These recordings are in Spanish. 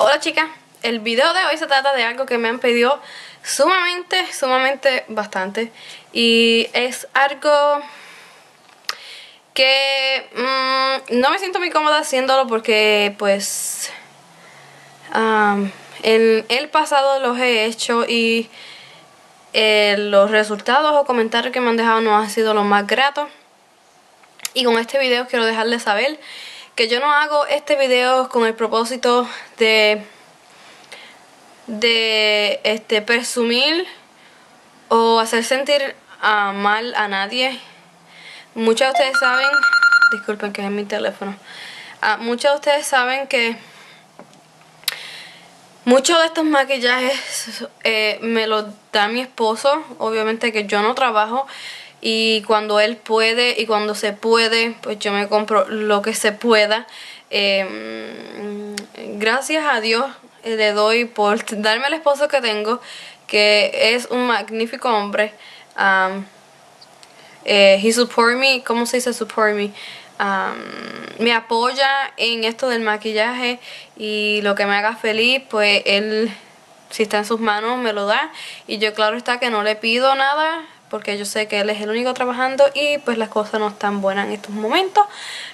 Hola chicas, el video de hoy se trata de algo que me han pedido sumamente bastante. Y es algo que no me siento muy cómoda haciéndolo porque pues en el pasado los he hecho y los resultados o comentarios que me han dejado no han sido los más gratos. Y con este video quiero dejarles saber que yo no hago este video con el propósito de presumir o hacer sentir mal a nadie. Muchas de ustedes saben, disculpen que es mi teléfono, muchas de ustedes saben que muchos de estos maquillajes me los da mi esposo. Obviamente que yo no trabajo, y cuando él puede y cuando se puede, pues yo me compro lo que se pueda. Gracias a Dios le doy por darme el esposo que tengo, que es un magnífico hombre. He support me, ¿cómo se dice support me? Me apoya en esto del maquillaje, y lo que me haga feliz, pues él, si está en sus manos, me lo da. Y yo claro está que no le pido nada, porque yo sé que él es el único trabajando y pues las cosas no están buenas en estos momentos.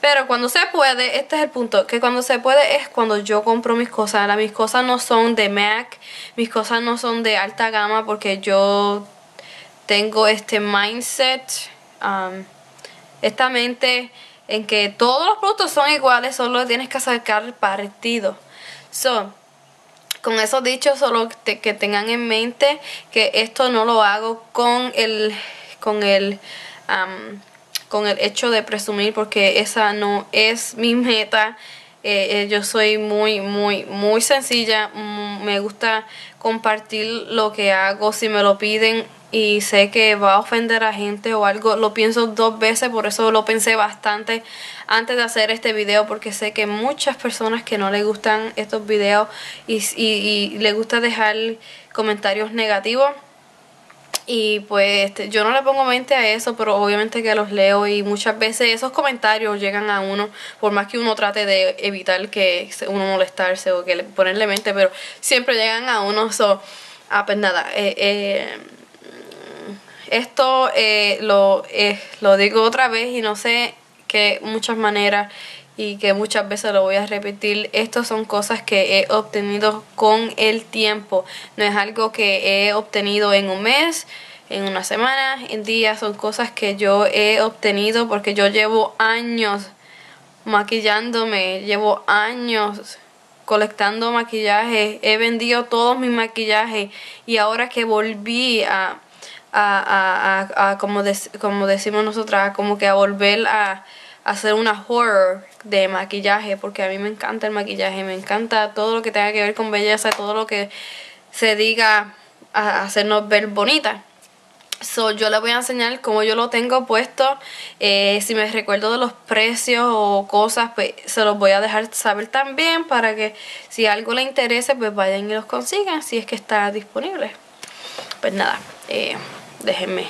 Pero cuando se puede, este es el punto, que cuando se puede es cuando yo compro mis cosas. Ahora, mis cosas no son de MAC, mis cosas no son de alta gama, porque yo tengo este mindset, esta mente en que todos los productos son iguales, solo tienes que sacar partido. So, con eso dicho, solo que tengan en mente que esto no lo hago con el hecho de presumir, porque esa no es mi meta. Yo soy muy sencilla. Me gusta compartir lo que hago si me lo piden, y sé que va a ofender a gente o algo, lo pienso dos veces. Por eso lo pensé bastante antes de hacer este video, porque sé que muchas personas que no les gustan estos videos y les gusta dejar comentarios negativos, y pues yo no le pongo mente a eso, pero obviamente que los leo, y muchas veces esos comentarios llegan a uno, por más que uno trate de evitar que uno molestarse o que ponerle mente, pero siempre llegan a uno. So, pues nada, esto lo digo otra vez, y no sé, que muchas maneras y que muchas veces lo voy a repetir. Estas son cosas que he obtenido con el tiempo. No es algo que he obtenido en un mes, en una semana, en días. Son cosas que yo he obtenido porque yo llevo años maquillándome, llevo años colectando maquillaje. He vendido todos mis maquillajes, y ahora que volví como decimos nosotras, como que a volver a hacer una horror de maquillaje, porque a mí me encanta el maquillaje, me encanta todo lo que tenga que ver con belleza, todo lo que se diga a hacernos ver bonitas. So, yo les voy a enseñar cómo yo lo tengo puesto. Si me recuerdo de los precios o cosas, pues se los voy a dejar saber también, para que si algo les interese, pues vayan y los consigan, si es que está disponible. Pues nada, déjenme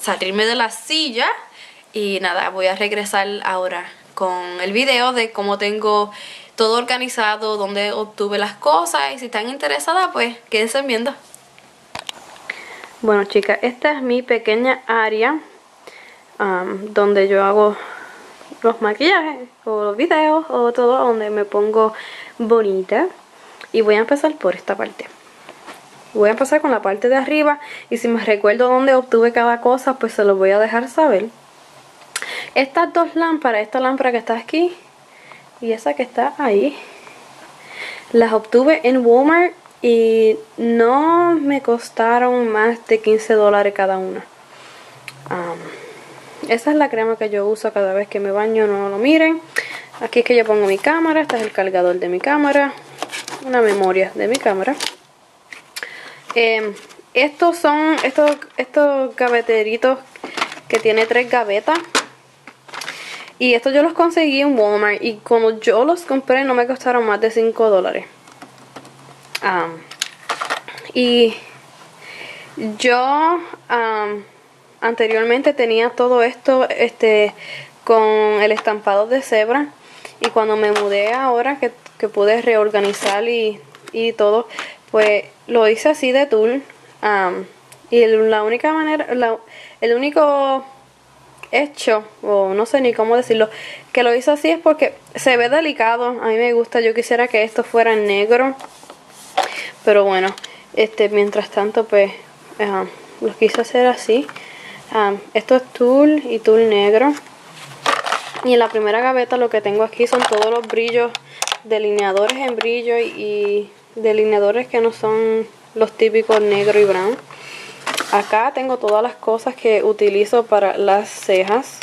salirme de la silla, y nada, voy a regresar ahora con el video de cómo tengo todo organizado, dónde obtuve las cosas, y si están interesadas, pues quédense viendo. Bueno chicas, esta es mi pequeña área donde yo hago los maquillajes o los videos o todo, donde me pongo bonita. Y voy a empezar por esta parte. Voy a pasar con la parte de arriba, y si me recuerdo dónde obtuve cada cosa, pues se los voy a dejar saber. Estas dos lámparas, esta lámpara que está aquí y esa que está ahí, las obtuve en Walmart, y no me costaron más de $15 cada una. Esa es la crema que yo uso cada vez que me baño, no lo miren. Aquí es que yo pongo mi cámara, este es el cargador de mi cámara, una memoria de mi cámara. Estos son estos gaveteritos que tiene 3 gavetas, y estos yo los conseguí en Walmart, y cuando yo los compré no me costaron más de $5. Y yo anteriormente tenía todo esto con el estampado de cebra, Y cuando me mudé ahora que pude reorganizar y todo, pues lo hice así de tul. Y la única manera, el único hecho, o no sé ni cómo decirlo, que lo hice así es porque se ve delicado. A mí me gusta, yo quisiera que esto fuera negro. Pero bueno, mientras tanto pues lo quise hacer así. Esto es tul y tul negro. Y en la primera gaveta lo que tengo aquí son todos los brillos, delineadores en brillo y delineadores que no son los típicos negro y brown. Acá tengo todas las cosas que utilizo para las cejas.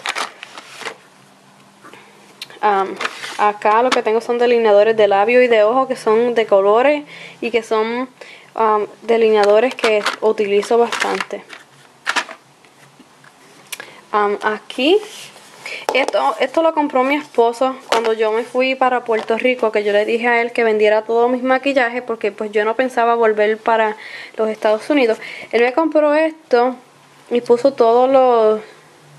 Acá lo que tengo son delineadores de labio y de ojo que son de colores y que son delineadores que utilizo bastante. Aquí... Esto lo compró mi esposo cuando yo me fui para Puerto Rico, que yo le dije a él que vendiera todos mis maquillajes porque pues yo no pensaba volver para los Estados Unidos. Él me compró esto y puso todos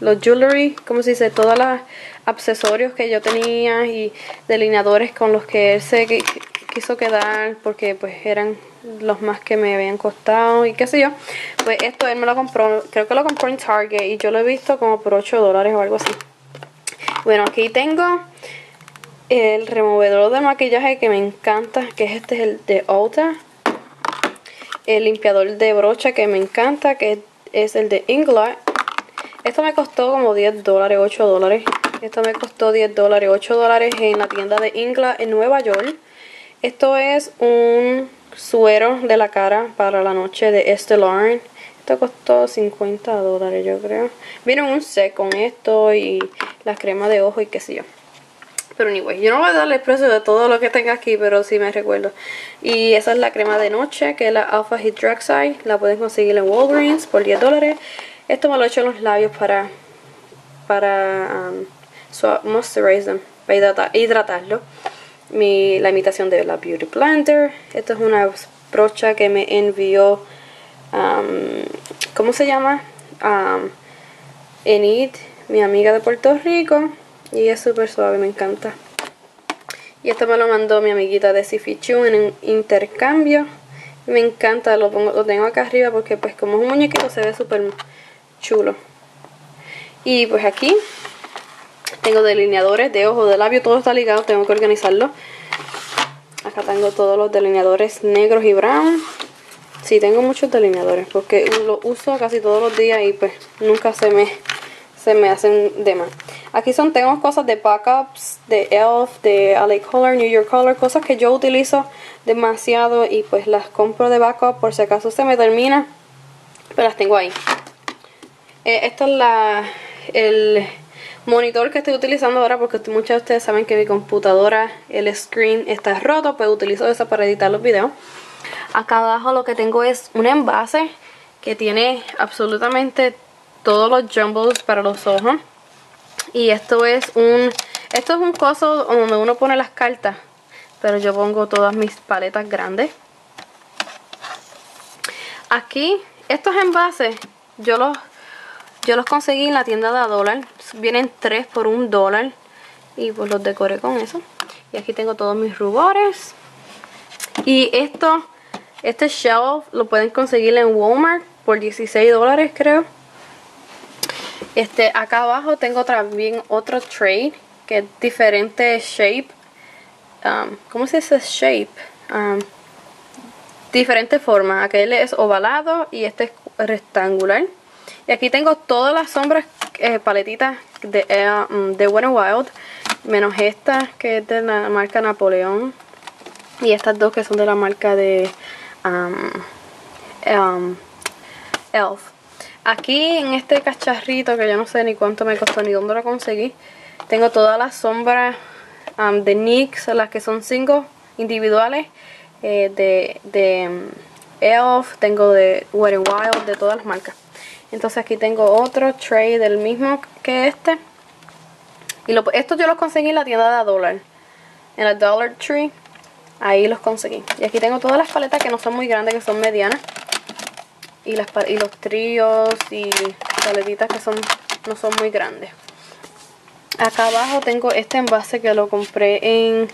los jewelry, como se dice, todos los accesorios que yo tenía y delineadores con los que él se quiso quedar porque pues eran los más que me habían costado y qué sé yo. Pues esto él me lo compró, creo que lo compró en Target y yo lo he visto como por $8 o algo así. Bueno, aquí tengo el removedor de maquillaje que me encanta, que es este, es el de Ulta. El limpiador de brocha que me encanta, que es el de Inglot. Esto me costó como $10, $8. Esto me costó $10, $8 en la tienda de Inglot en Nueva York. Esto es un suero de la cara para la noche de Estée Lauder. Esto costó $50 yo creo. Vieron un set con esto y las cremas de ojo y qué sé yo. Pero anyway, yo no voy a darle el precio de todo lo que tenga aquí, pero sí me recuerdo. Y esa es la crema de noche, que es la Alpha Hydraxide. La pueden conseguir en Walgreens por $10. Esto me lo he hecho en los labios moisturizar, para hidratarlo. La imitación de la Beauty Blender. Esto es una brocha que me envió... ¿cómo se llama? Enid, mi amiga de Puerto Rico, y es súper suave, me encanta. Y esto me lo mandó mi amiguita de Sifichu en un intercambio. Me encanta, lo tengo acá arriba porque pues como es un muñequito se ve súper chulo. Y pues aquí tengo delineadores de ojo, de labio, todo está ligado, tengo que organizarlo. Acá tengo todos los delineadores negros y brown. Sí, tengo muchos delineadores porque lo uso casi todos los días y pues nunca se me hacen de más. Aquí tengo cosas de backups, de ELF, de LA Color, New York Color, cosas que yo utilizo demasiado y pues las compro de backup por si acaso se me termina, pero las tengo ahí. Esto es el monitor que estoy utilizando ahora porque muchos de ustedes saben que mi computadora, el screen está roto, pues utilizo eso para editar los videos. Acá abajo lo que tengo es un envase que tiene absolutamente todos los jumbles para los ojos. Y esto es un coso donde uno pone las cartas, pero yo pongo todas mis paletas grandes. Aquí, estos envases yo los conseguí en la tienda de $1. Vienen 3 por $1 y pues los decoré con eso. Y aquí tengo todos mis rubores. Y este shelf lo pueden conseguir en Walmart por $16 creo. Acá abajo tengo también otro tray que es diferente shape. ¿Cómo se dice shape? Diferente forma. Aquel es ovalado y este es rectangular. Y aquí tengo todas las sombras, paletitas de Wet n Wild. Menos esta que es de la marca Napoleón. Y estas dos que son de la marca de ELF. Aquí en este cacharrito que yo no sé ni cuánto me costó ni dónde lo conseguí, tengo todas las sombras de NYX, las que son 5 individuales, de ELF, tengo de Wet n Wild, de todas las marcas. Entonces aquí tengo otro tray del mismo que este. Y estos yo los conseguí en la tienda de $1, en el Dollar Tree. Ahí los conseguí. Y aquí tengo todas las paletas que no son muy grandes, que son medianas. Y los tríos y paletitas que no son muy grandes. Acá abajo tengo este envase que lo compré en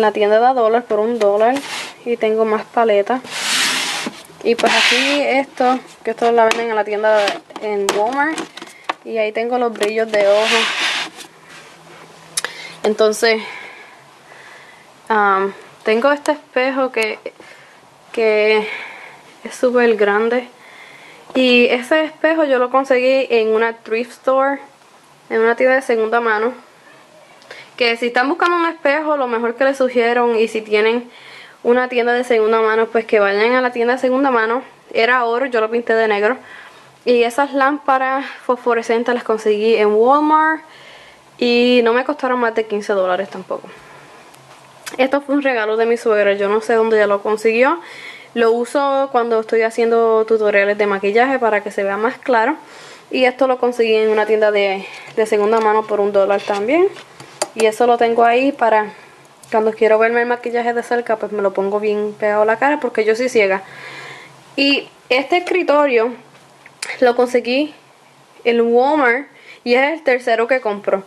la tienda de $1 por $1. Y tengo más paletas. Y pues aquí esto, que esto la venden en la tienda en Walmart. Y ahí tengo los brillos de ojo. Entonces, tengo este espejo que es súper grande. Y ese espejo yo lo conseguí en una thrift store, en una tienda de segunda mano. Que si están buscando un espejo, lo mejor que les sugiero, y si tienen una tienda de segunda mano, pues que vayan a la tienda de segunda mano. Era oro, yo lo pinté de negro. Y esas lámparas fosforescentes las conseguí en Walmart. Y no me costaron más de $15 tampoco. Esto fue un regalo de mi suegra. Yo no sé dónde ella lo consiguió. Lo uso cuando estoy haciendo tutoriales de maquillaje para que se vea más claro. Y esto lo conseguí en una tienda de segunda mano por $1 también. Y eso lo tengo ahí para cuando quiero verme el maquillaje de cerca, pues me lo pongo bien pegado a la cara porque yo soy ciega. Y este escritorio lo conseguí en Walmart y es el tercero que compro.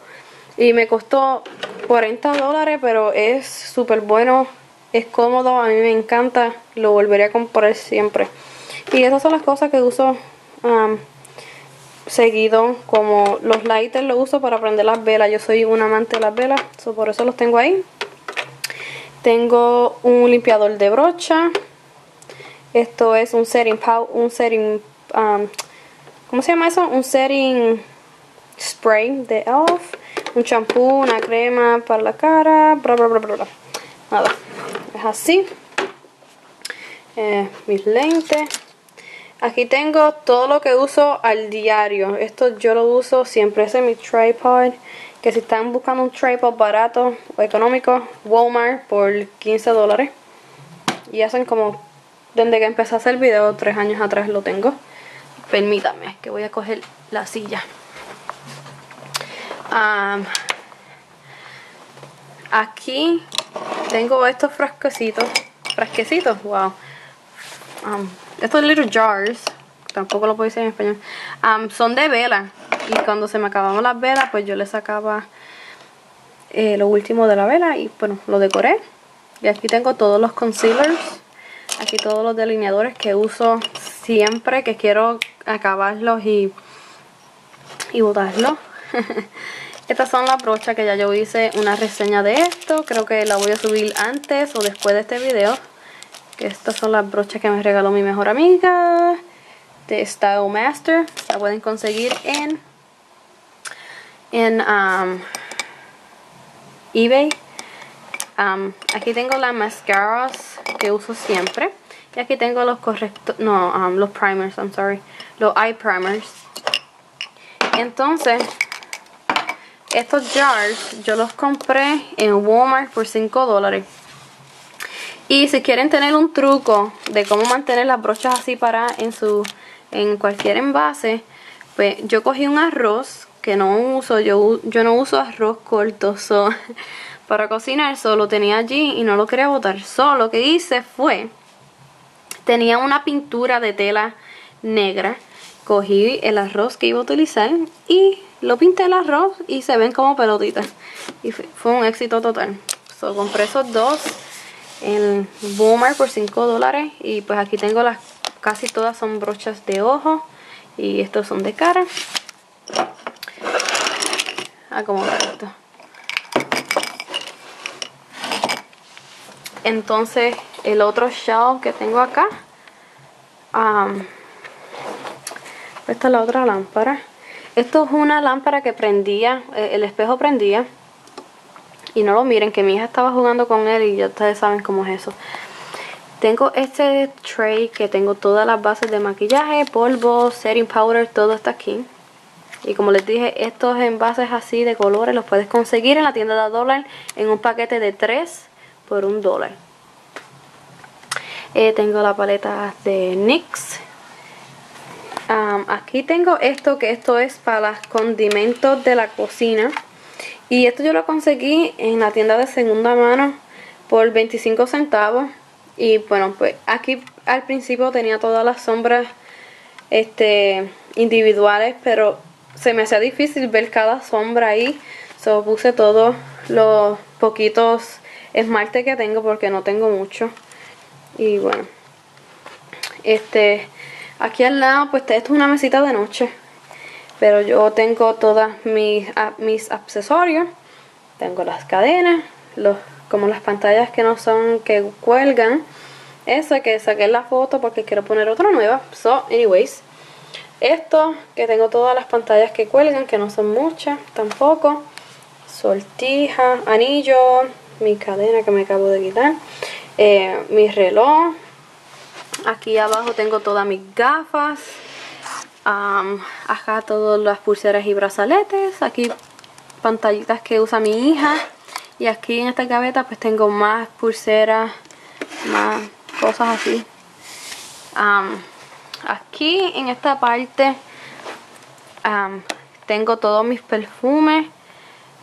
Y me costó $40, pero es súper bueno, es cómodo, a mí me encanta, lo volveré a comprar siempre. Y esas son las cosas que uso seguido, como los lighters los uso para prender las velas. Yo soy un amante de las velas, so por eso los tengo ahí. Tengo un limpiador de brocha. Esto es un setting powder, un setting... ¿cómo se llama eso? Un setting spray de ELF. Un champú, una crema para la cara, bla bla bla bla bla. Nada, es así. Mis lentes. Aquí tengo todo lo que uso al diario. Esto yo lo uso siempre. Ese es mi tripod. Que si están buscando un tripod barato o económico, Walmart por $15. Y hacen como desde que empecé a hacer el video 3 años atrás lo tengo. Permítame que voy a coger la silla. Aquí tengo estos frasquecitos, wow. Estos little jars, tampoco lo puedo decir en español. Son de vela. Y cuando se me acababan las velas, pues yo le sacaba lo último de la vela y bueno, lo decoré. Y aquí tengo todos los concealers. Aquí todos los delineadores que uso siempre, que quiero acabarlos y botarlos. Estas son las brochas que ya yo hice una reseña de esto. Creo que la voy a subir antes o después de este video. Estas son las brochas que me regaló mi mejor amiga de Style Master. La pueden conseguir en eBay. Aquí tengo las mascaras que uso siempre. Y aquí tengo los los primers, I'm sorry. Los eye primers. Entonces, estos jars yo los compré en Walmart por $5. Y si quieren tener un truco de cómo mantener las brochas así paradas en cualquier envase, pues yo cogí un arroz que no uso, yo no uso arroz corto para cocinar, solo tenía allí y no lo quería botar. Solo lo que hice fue, tenía una pintura de tela negra, cogí el arroz que iba a utilizar y lo pinté el arroz y se ven como pelotitas. Y fue un éxito total. So, compré esos dos en Walmart por $5 y pues aquí tengo las, casi todas son brochas de ojo y estos son de cara. Acomodar esto. Entonces el otro shelf que tengo acá, esta es la otra lámpara. Esto es una lámpara que prendía, el espejo prendía. Y no lo miren, que mi hija estaba jugando con él y ya ustedes saben cómo es eso. Tengo este tray que tengo todas las bases de maquillaje, polvo, setting powder, todo está aquí. Y como les dije, estos envases así de colores los puedes conseguir en la tienda de $1 en un paquete de 3 por $1. Tengo la paleta de NYX. Aquí tengo esto, que esto es para los condimentos de la cocina. Y esto yo lo conseguí en la tienda de segunda mano por 25 centavos. Y bueno, pues aquí al principio tenía todas las sombras individuales, pero se me hacía difícil ver cada sombra ahí. So puse todos los poquitos esmalte que tengo porque no tengo mucho. Y bueno, aquí al lado, pues esto es una mesita de noche, pero yo tengo todas mis accesorios. Tengo las cadenas, como las pantallas que no son, que cuelgan. Esa que saqué la foto porque quiero poner otra nueva. So, anyways, esto que tengo, todas las pantallas que cuelgan, que no son muchas tampoco. Sortija, anillo, mi cadena que me acabo de quitar, mi reloj. Aquí abajo tengo todas mis gafas. Acá todas las pulseras y brazaletes. Aquí pantallitas que usa mi hija. Y aquí en esta gaveta pues tengo más pulseras, más cosas así. Aquí en esta parte tengo todos mis perfumes.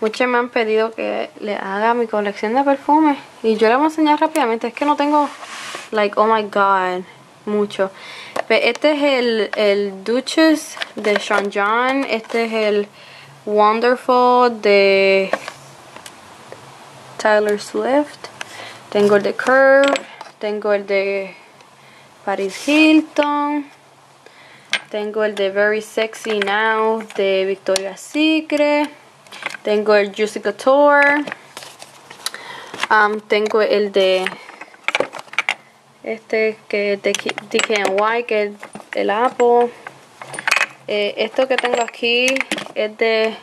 Muchos me han pedido que le haga mi colección de perfumes y yo les voy a enseñar rápidamente. Es que no tengo, like, oh my god, mucho. Este es el Duchess de Sean John. Este es el Wonderful de Taylor Swift. Tengo el de Curve. Tengo el de Paris Hilton. Tengo el de Very Sexy Now de Victoria Secret. Tengo el Juicy Couture. Tengo el de que es de DKY, que es el Apple. Esto que tengo aquí es de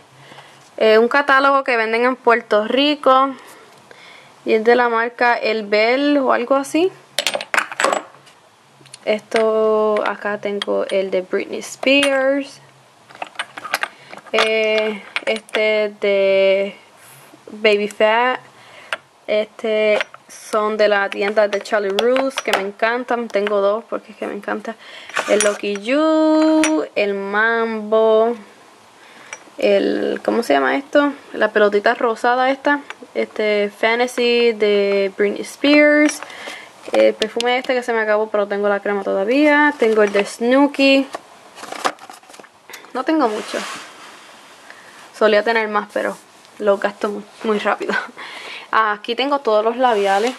un catálogo que venden en Puerto Rico y es de la marca El Bell o algo así. Esto, acá tengo el de Britney Spears. Este de Baby Fat. Este son de la tienda de Charlie Russe, que me encantan. Tengo dos porque es que me encanta. El Lucky You, el Mambo, el, ¿cómo se llama esto? La pelotita rosada esta. Fantasy de Britney Spears. El perfume este que se me acabó, pero tengo la crema todavía. Tengo el de Snooki. No tengo mucho. Solía tener más, pero lo gasto muy rápido. Aquí tengo todos los labiales.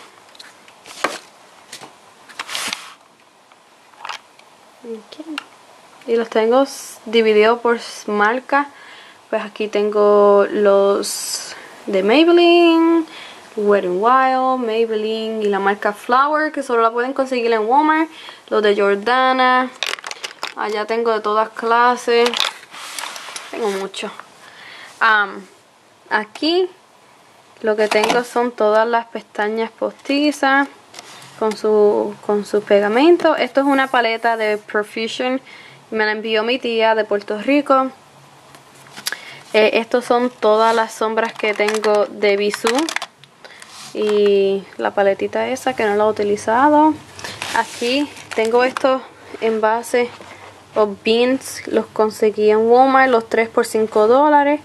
Okay. Y los tengo divididos por marca. Pues aquí tengo los de Maybelline, Wet n Wild, Maybelline y la marca Flower, que solo la pueden conseguir en Walmart. Los de Jordana. Allá tengo de todas clases. Tengo mucho. Aquí lo que tengo son todas las pestañas postizas con su pegamento. Esto es una paleta de Profusion. Me la envió mi tía de Puerto Rico. Estos son todas las sombras que tengo de Bisú. Y la paletita esa que no la he utilizado. Aquí tengo estos envases o beans, los conseguí en Walmart, los 3 por $5.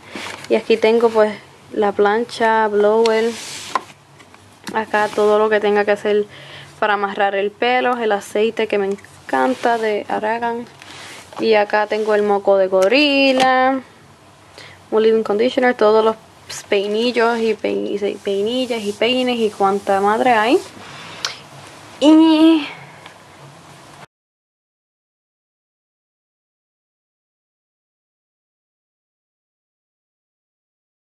Y aquí tengo pues la plancha, blower. Acá todo lo que tenga que hacer para amarrar el pelo, el aceite que me encanta de Aragan. Y acá tengo el moco de gorila, un living conditioner, todos los peinillos y peinillas y peines y cuanta madre hay. Y